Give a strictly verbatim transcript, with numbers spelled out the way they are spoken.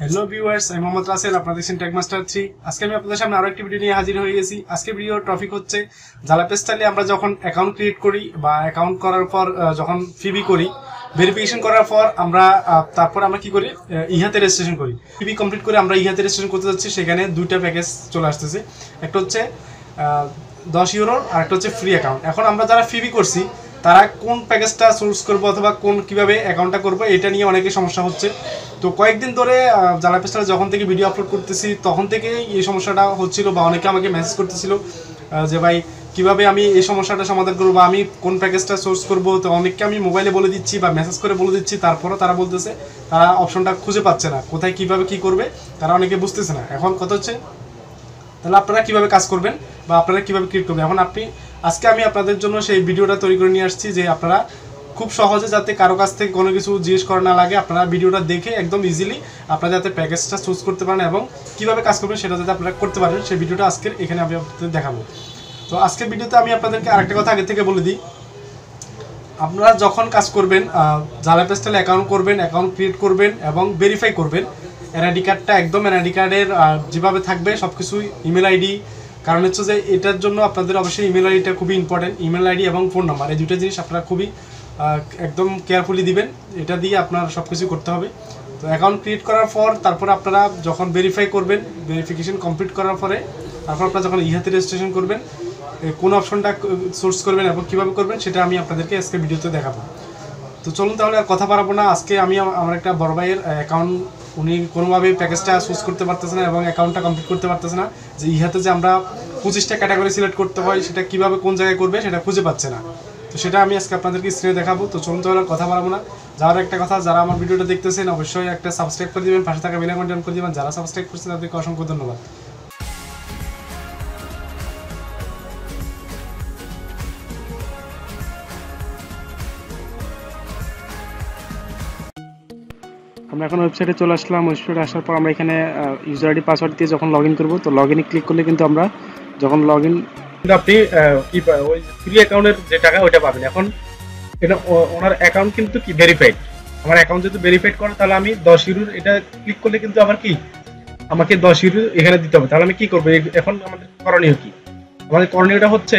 Hello viewers I Mohammad Rasel आपनारा देखছেন টেকমাস্টার three আজকে আমি আপনাদের সামনে আরো একটা ভিডিও নিয়ে হাজির হয়ে গেছি। আজকে ভিডিওর টপিক হচ্ছে জালা লাইফস্টাইলে আমরা যখন অ্যাকাউন্ট ক্রিয়েট করি বা অ্যাকাউন্ট করার পর যখন ফিবি করি ভেরিফিকেশন করার পর আমরা তারপর আমরা কি করি ইহাতে রেজিস্ট্রেশন করি। ফিবি কমপ্লিট করে আমরা ইহাতে রেজিস্ট্রেশন করতে যাচ্ছি, সেখানে দুইটা প্যাকেজ চলে আসতেছে, একটা হচ্ছে দশ ইউরোর আর একটা হচ্ছে ফ্রি অ্যাকাউন্ট। এখন আমরা যারা ফিবি করছি তারা কোন প্যাকেজটা সোর্স করবো অথবা কোন কীভাবে অ্যাকাউন্টটা করবো এটা নিয়ে অনেকে সমস্যা হচ্ছে। তো কয়েকদিন ধরে জা লাইফস্টাইলে যখন থেকে ভিডিও আপলোড করতেছি তখন থেকে এই সমস্যাটা হচ্ছিল বা অনেকে আমাকে মেসেজ করতেছিল যে ভাই কীভাবে আমি এই সমস্যাটা সমাধান করবো বা আমি কোন প্যাকেজটা সোর্স করবো। তো অনেককে আমি মোবাইলে বলে দিচ্ছি বা মেসেজ করে বলে দিচ্ছি, তারপরও তারা বলতেছে তারা অপশনটা খুঁজে পাচ্ছে না, কোথায় কীভাবে কী করবে তারা অনেকে বুঝতেছে না। এখন কথা হচ্ছে তাহলে আপনারা কীভাবে কাজ করবেন বা আপনারা কীভাবে ক্রিয়েট করবেন। এখন আপনি আজকে আমি আপনাদের জন্য সেই ভিডিওটা তৈরি করে নিয়ে আসছি যে আপনারা খুব সহজে যাতে কারো কাছ থেকে কোনো কিছু জিজ্ঞেস করা না লাগে, আপনারা ভিডিওটা দেখে একদম ইজিলি আপনারা যাতে প্যাকেজটা চুজ করতে পারেন এবং কীভাবে কাজ করবেন সেটা যাতে আপনারা করতে পারেন সেই ভিডিওটা আজকের এখানে আমি আপনাদের দেখাবো। তো আজকের ভিডিওতে আমি আপনাদেরকে আরেকটা কথা আগে থেকে বলে দিই, আপনারা যখন কাজ করবেন জা লাইফস্টাইলে অ্যাকাউন্ট করবেন, অ্যাকাউন্ট ক্রিয়েট করবেন এবং ভেরিফাই করবেন, এনআইডি কার্ডটা একদম এনআইডি কার্ডের যেভাবে থাকবে সব কিছুই ইমেল আইডি, কারণ হচ্ছে যে এটার জন্য আপনাদের অবশ্যই ইমেল আইডিটা খুবই ইম্পর্টেন্ট। ইমেল আইডি এবং ফোন নাম্বার এই দুটো জিনিস আপনারা খুবই একদম কেয়ারফুলি দিবেন, এটা দিয়ে আপনার সব কিছু করতে হবে। তো অ্যাকাউন্ট ক্রিয়েট করার পর তারপর আপনারা যখন ভেরিফাই করবেন, ভেরিফিকেশন কমপ্লিট করার পরে তারপর আপনারা যখন ইহাতে রেজিস্ট্রেশন করবেন কোন অপশনটা সোর্স করবেন এবং কীভাবে করবেন সেটা আমি আপনাদেরকে আজকে ভিডিওতে দেখাবো। তো চলুন তাহলে আর কথা বাড়াবো না, আজকে আমি আমার একটা বড় ভাইয়ের অ্যাকাউন্ট উনি কোনোভাবে প্যাকেজটা চুজ করতে পারতেছে না এবং অ্যাকাউন্টটা কমপ্লিট করতে পারতেছে না, যে ইহাতে যে আমরা পঁচিশটা ক্যাটাগরি সিলেক্ট করতে হয় সেটা কীভাবে কোন জায়গায় করবে সেটা খুঁজে পাচ্ছে না। তো সেটা আমি আজকে আপনাদেরকে স্ক্রিনে দেখাবো। তো চলুন তাহলে কথা বলবো না, যাওয়ার একটা কথা যারা আমার ভিডিওটা দেখতেছেন অবশ্যই একটা সাবস্ক্রাইব করে দেবেন, পাশে থাকা বেল আইকনটা অন করে দেবেন। যারা সাবস্ক্রাইব করছেন তাদেরকে অসংখ্য ধন্যবাদ। আমরা এখন ওয়েবসাইটে চলে আসলাম। ওয়েবসাইটে আসার পর আমরা এখানে ইউজার আইডি পাসওয়ার্ড দিয়ে যখন লগ ইন করবো, তো লগ ইনে ক্লিক করলে কিন্তু আমরা যখন লগ ইন কিন্তু আপনি ওই ফ্রি অ্যাকাউন্টের যে টাকা ওইটা পাবেন। এখন এটা ওনার অ্যাকাউন্ট কিন্তু কি ভেরিফাইড, আমার অ্যাকাউন্ট যদি ভেরিফাইড করে তাহলে আমি দশ ইউরোর এটা ক্লিক করলে কিন্তু আমার কি আমাকে দশ ইউরো এখানে দিতে হবে। তাহলে আমি কি করবো, এখন আমাদের করণীয় কি? আমাদের করণীয়টা হচ্ছে